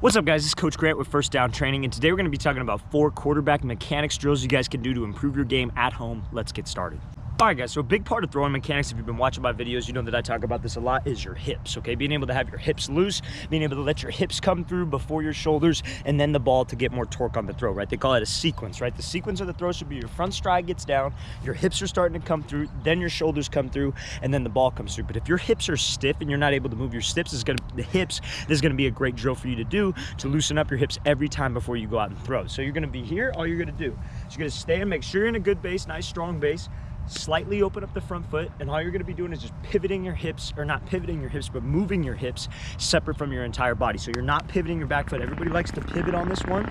What's up, guys? This is Coach Grant with First Down Training, and today we're going to be talking about 4 quarterback mechanics drills you guys can do to improve your game at home. Let's get started. All right, guys, so a big part of throwing mechanics, if you've been watching my videos, you know that I talk about this a lot, is your hips, okay? Being able to have your hips loose, being able to let your hips come through before your shoulders, and then the ball to get more torque on the throw, right? They call it a sequence, right? The sequence of the throw should be your front stride gets down, your hips are starting to come through, then your shoulders come through, and then the ball comes through. But if your hips are stiff and you're not able to move your hips, this is going to be a great drill for you to do to loosen up your hips every time before you go out and throw. So you're going to be here, all you're going to do is you're going to stay and make sure you're in a good base, nice strong base, slightly open up the front foot, and all you're going to be doing is just pivoting your hips, or not pivoting your hips, but moving your hips separate from your entire body. So you're not pivoting your back foot. Everybody likes to pivot on this one.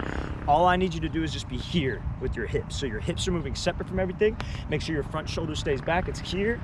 All I need you to do is just be here with your hips. So your hips are moving separate from everything. Make sure your front shoulder stays back. It's here.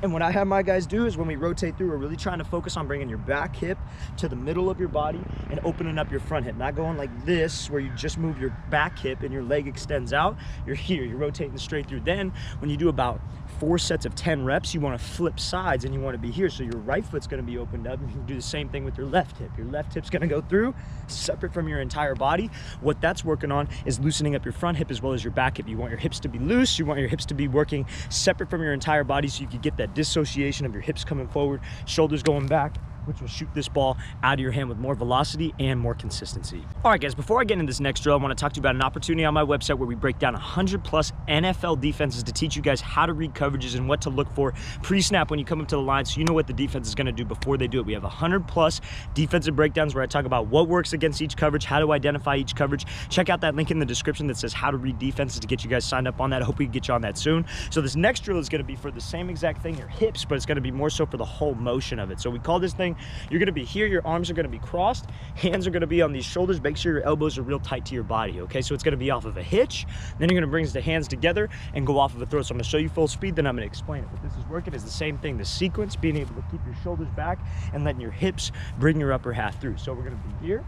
And what I have my guys do is when we rotate through, we're really trying to focus on bringing your back hip to the middle of your body and opening up your front hip. Not going like this where you just move your back hip and your leg extends out. You're here, you're rotating straight through. Then when you do about 4 sets of 10 reps, you want to flip sides and you want to be here. So your right foot's going to be opened up. You can do the same thing with your left hip. Your left hip's going to go through separate from your entire body. What that's working on is loosening up your front hip as well as your back hip. You want your hips to be loose. You want your hips to be working separate from your entire body so you can get that dissociation of your hips coming forward, shoulders going back, which will shoot this ball out of your hand with more velocity and more consistency. All right, guys, before I get into this next drill, I want to talk to you about an opportunity on my website where we break down 100+ NFL defenses to teach you guys how to read coverages and what to look for pre-snap when you come up to the line, so you know what the defense is going to do before they do it. We have 100+ defensive breakdowns where I talk about what works against each coverage, how to identify each coverage. Check out that link in the description that says how to read defenses to get you guys signed up on that. I hope we can get you on that soon. So this next drill is going to be for the same exact thing, your hips, but it's going to be more so for the whole motion of it. So we call this thing, you're going to be here, your arms are going to be crossed, hands are going to be on these shoulders, make sure your elbows are real tight to your body, okay? So it's going to be off of a hitch, then you're going to bring the hands together and go off of a throw. So I'm going to show you full speed, then I'm going to explain it. But this is working is the same thing, the sequence, being able to keep your shoulders back and letting your hips bring your upper half through. So we're going to be here.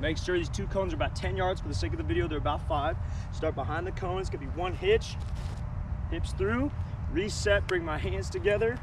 Make sure these 2 cones are about 10 yards. For the sake of the video, they're about 5. Start behind the cone, it's going to be 1 hitch, hips through, reset, bring my hands together,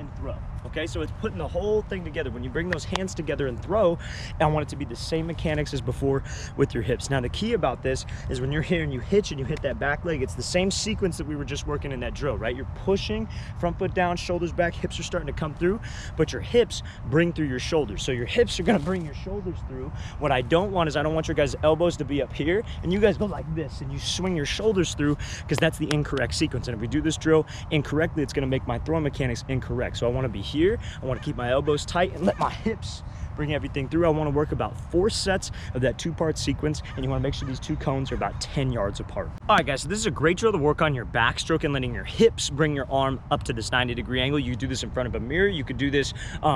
and throw. Okay, so it's putting the whole thing together. When you bring those hands together and throw, I want it to be the same mechanics as before with your hips. Now, the key about this is when you're here and you hitch and you hit that back leg, it's the same sequence that we were just working in that drill, right? You're pushing, front foot down, shoulders back, hips are starting to come through, but your hips bring through your shoulders. So your hips are gonna bring your shoulders through. What I don't want is I don't want your guys' elbows to be up here and you guys go like this and you swing your shoulders through, because that's the incorrect sequence. And if we do this drill incorrectly, it's gonna make my throwing mechanics incorrect. So I wanna be here. I want to keep my elbows tight and let my hips bring everything through. I want to work about 4 sets of that 2-part sequence, and you want to make sure these 2 cones are about 10 yards apart. All right, guys, so this is a great drill to work on your backstroke and letting your hips bring your arm up to this 90-degree angle. You do this in front of a mirror. You could do this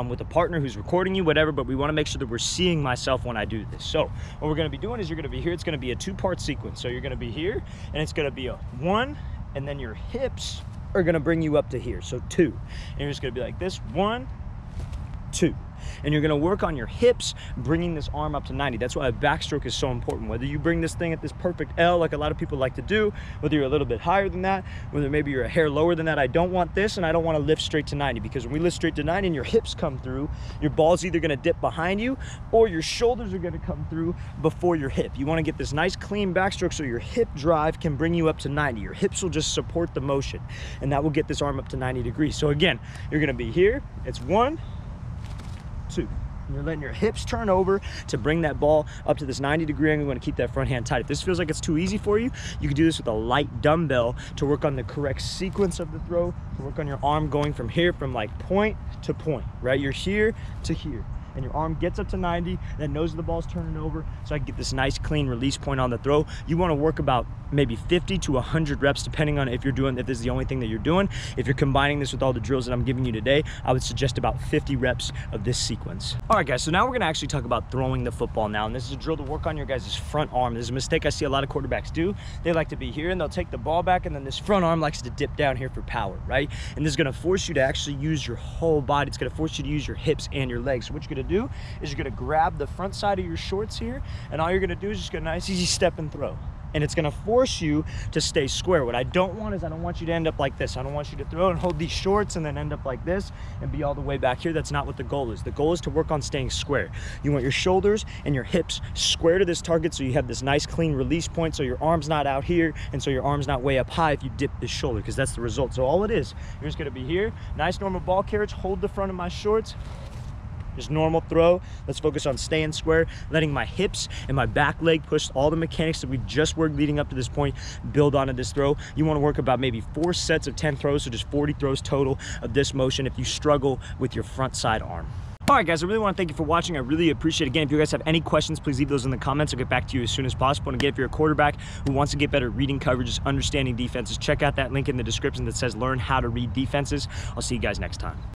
with a partner who's recording you, whatever, but we want to make sure that we're seeing myself when I do this. So what we're going to be doing is you're going to be here. It's going to be a 2-part sequence. So you're going to be here, and it's going to be a 1, and then your hips are gonna bring you up to here, so 2. And you're just gonna be like this, 1, 2. And you're gonna work on your hips bringing this arm up to 90. That's why a backstroke is so important. Whether you bring this thing at this perfect L like a lot of people like to do, whether you're a little bit higher than that, whether maybe you're a hair lower than that, I don't want this, and I don't want to lift straight to 90, because when we lift straight to 90 and your hips come through, your ball's either gonna dip behind you or your shoulders are gonna come through before your hip. You want to get this nice clean backstroke so your hip drive can bring you up to 90. Your hips will just support the motion, and that will get this arm up to 90 degrees. So again, you're gonna be here, it's 1, 2. You're letting your hips turn over to bring that ball up to this 90-degree angle. You want to keep that front hand tight. If this feels like it's too easy for you, you can do this with a light dumbbell to work on the correct sequence of the throw, to work on your arm going from here, from like point to point, right? You're here to here, and your arm gets up to 90, that nose of the ball's turning over, so I can get this nice clean release point on the throw. You want to work about maybe 50 to 100 reps, depending on if this is the only thing that you're doing. If you're combining this with all the drills that I'm giving you today, I would suggest about 50 reps of this sequence. All right, guys, so now we're going to actually talk about throwing the football now, and this is a drill to work on your guys' front arm. This is a mistake I see a lot of quarterbacks do. They like to be here, and they'll take the ball back, and then this front arm likes to dip down here for power, right? And this is going to force you to actually use your whole body. It's going to force you to use your hips and your legs. So what you're going to do is you're going to grab the front side of your shorts here, and all you're going to do is just get a nice easy step and throw. and it's gonna force you to stay square. What I don't want is I don't want you to end up like this. I don't want you to throw and hold these shorts and then end up like this and be all the way back here. That's not what the goal is. The goal is to work on staying square. You want your shoulders and your hips square to this target so you have this nice clean release point, so your arm's not out here and so your arm's not way up high if you dip this shoulder, because that's the result. So all it is, you're just gonna be here, nice normal ball carriage, hold the front of my shorts, just normal throw. Let's focus on staying square, letting my hips and my back leg push all the mechanics that we've just worked leading up to this point, build onto this throw. You want to work about maybe 4 sets of 10 throws, so just 40 throws total of this motion if you struggle with your front side arm. All right, guys, I really want to thank you for watching. I really appreciate it. Again, if you guys have any questions, please leave those in the comments. I'll get back to you as soon as possible. And again, if you're a quarterback who wants to get better at reading coverages, understanding defenses, check out that link in the description that says learn how to read defenses. I'll see you guys next time.